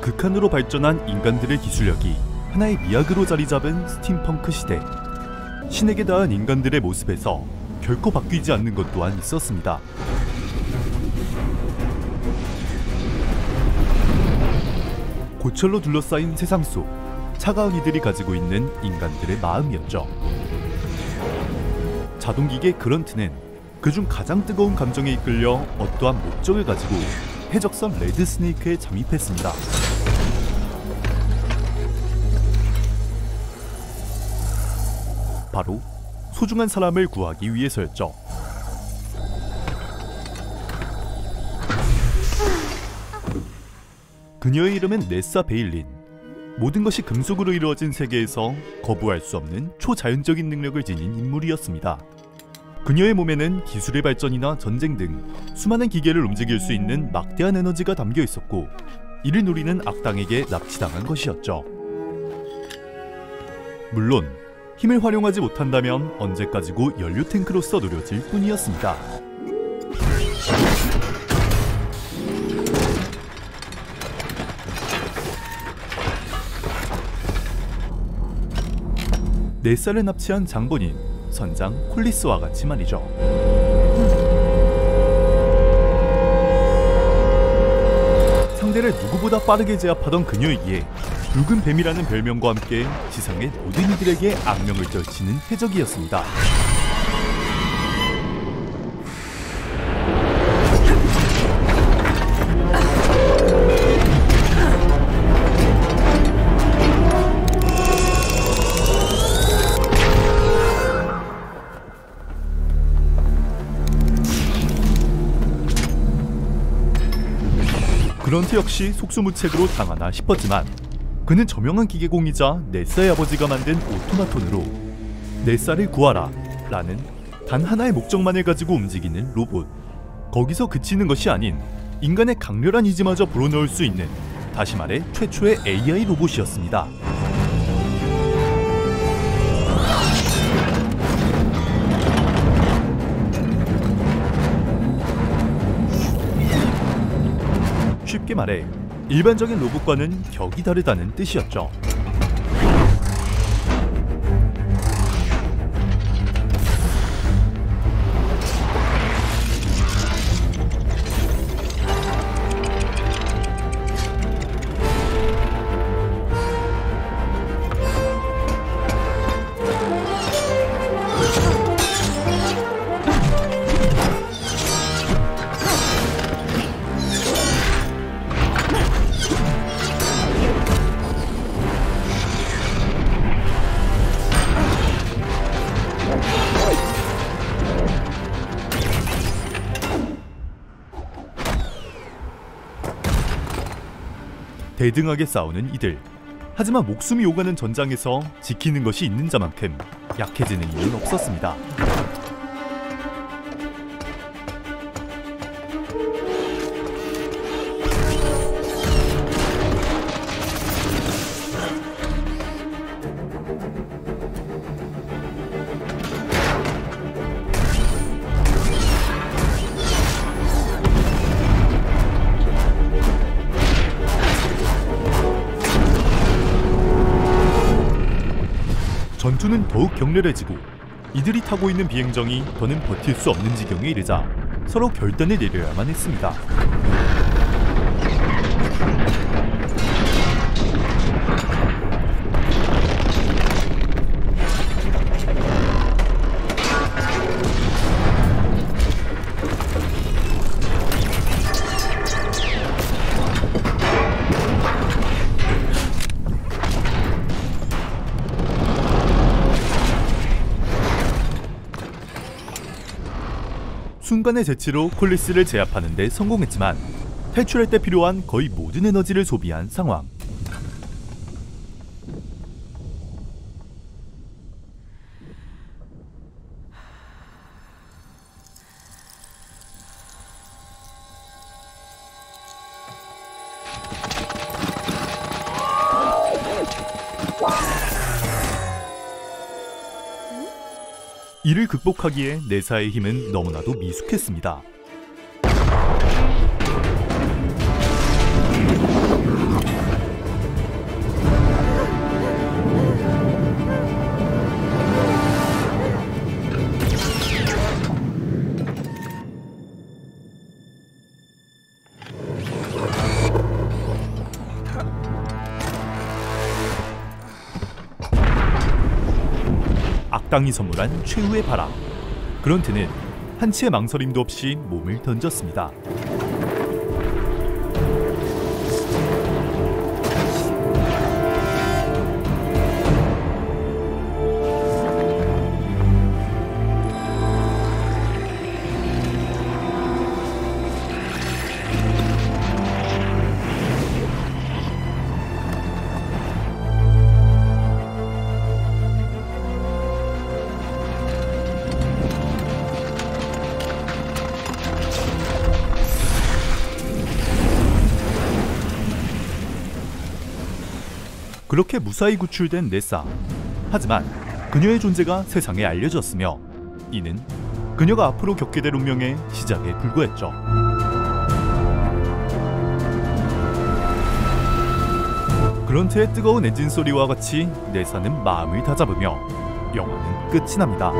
극한으로 발전한 인간들의 기술력이 하나의 미학으로 자리잡은 스팀펑크 시대. 신에게 닿은 인간들의 모습에서 결코 바뀌지 않는 것 또한 있었습니다. 고철로 둘러싸인 세상 속 차가운 이들이 가지고 있는 인간들의 마음이었죠. 자동기계 그런트는 그중 가장 뜨거운 감정에 이끌려 어떠한 목적을 가지고 해적선 레드 스네이크에 잠입했습니다. 바로 소중한 사람을 구하기 위해서였죠. 그녀의 이름은 네사 베일린. 모든 것이 금속으로 이루어진 세계에서 거부할 수 없는 초자연적인 능력을 지닌 인물이었습니다. 그녀의 몸에는 기술의 발전이나 전쟁 등 수많은 기계를 움직일 수 있는 막대한 에너지가 담겨 있었고, 이를 노리는 악당에게 납치당한 것이었죠. 물론 힘을 활용하지 못한다면 언제까지고 연료 탱크로서 노려질 뿐이었습니다. 네사를 납치한 장본인 선장 콜리스와 같이 말이죠. 상대를 누구보다 빠르게 제압하던 그녀이기에 붉은 뱀이라는 별명과 함께 지상의 모든 이들에게 악명을 떨치는 해적이었습니다. 그런트 역시 속수무책으로 당하나 싶었지만 그는 저명한 기계공이자 네사의 아버지가 만든 오토마톤으로 네사를 구하라 라는 단 하나의 목적만을 가지고 움직이는 로봇, 거기서 그치는 것이 아닌 인간의 강렬한 의지마저 불어넣을 수 있는, 다시 말해 최초의 AI 로봇이었습니다. 쉽게 말해 일반적인 로봇과는 격이 다르다는 뜻이었죠. 대등하게 싸우는 이들. 하지만 목숨이 오가는 전장에서 지키는 것이 있는 자만큼 약해지는 이유는 없었습니다. 전투는 더욱 격렬해지고 이들이 타고 있는 비행정이 더는 버틸 수 없는 지경에 이르자 서로 결단을 내려야만 했습니다. 순간의 재치로 콜리스를 제압하는 데 성공했지만 탈출할 때 필요한 거의 모든 에너지를 소비한 상황. 이를 극복하기에 네사의 힘은 너무나도 미숙했습니다. 악당이 선물한 최후의 바람. 그런트는 한치의 망설임도 없이 몸을 던졌습니다. 그렇게 무사히 구출된 네사. 하지만 그녀의 존재가 세상에 알려졌으며 이는 그녀가 앞으로 겪게 될 운명의 시작에 불과했죠. 그런트의 뜨거운 엔진 소리와 같이 네사는 마음을 다잡으며 영화는 끝이 납니다.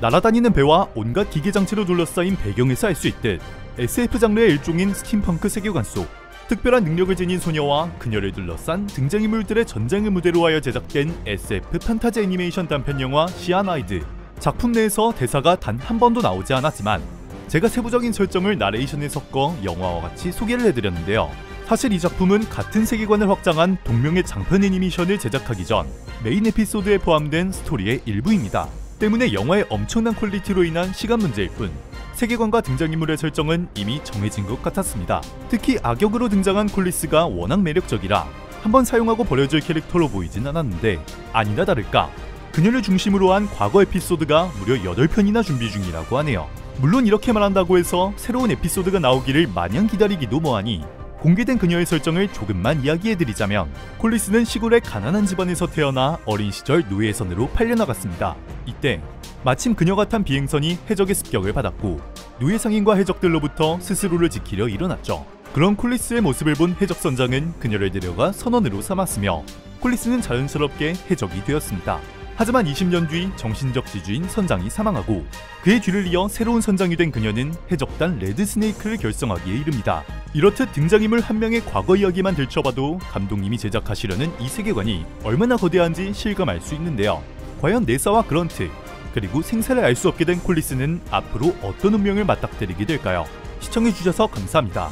날아다니는 배와 온갖 기계장치로 둘러싸인 배경에서 알 수 있듯 SF 장르의 일종인 스팀펑크 세계관 속 특별한 능력을 지닌 소녀와 그녀를 둘러싼 등장인물들의 전쟁을 무대로 하여 제작된 SF 판타지 애니메이션 단편 영화 시아나이드. 작품 내에서 대사가 단 한 번도 나오지 않았지만 제가 세부적인 설정을 나레이션에 섞어 영화와 같이 소개를 해드렸는데요. 사실 이 작품은 같은 세계관을 확장한 동명의 장편 애니메이션을 제작하기 전 메인 에피소드에 포함된 스토리의 일부입니다. 때문에 영화의 엄청난 퀄리티로 인한 시간 문제일 뿐 세계관과 등장인물의 설정은 이미 정해진 것 같았습니다. 특히 악역으로 등장한 콜리스가 워낙 매력적이라 한번 사용하고 버려질 캐릭터로 보이진 않았는데 아니나 다를까 그녀를 중심으로 한 과거 에피소드가 무려 8편이나 준비 중이라고 하네요. 물론 이렇게 말한다고 해서 새로운 에피소드가 나오기를 마냥 기다리기도 뭐하니 공개된 그녀의 설정을 조금만 이야기해드리자면 콜리스는 시골의 가난한 집안에서 태어나 어린 시절 노예선으로 팔려나갔습니다. 이때 마침 그녀가 탄 비행선이 해적의 습격을 받았고 노예상인과 해적들로부터 스스로를 지키려 일어났죠. 그런 콜리스의 모습을 본 해적선장은 그녀를 데려가 선원으로 삼았으며 콜리스는 자연스럽게 해적이 되었습니다. 하지만 20년 뒤 정신적 지주인 선장이 사망하고 그의 뒤를 이어 새로운 선장이 된 그녀는 해적단 레드스네이크를 결성하기에 이릅니다. 이렇듯 등장인물 한 명의 과거 이야기만 들춰봐도 감독님이 제작하시려는 이 세계관이 얼마나 거대한지 실감할 수 있는데요. 과연 네사와 그런트, 그리고 생사를 알 수 없게 된 콜리스는 앞으로 어떤 운명을 맞닥뜨리게 될까요? 시청해주셔서 감사합니다.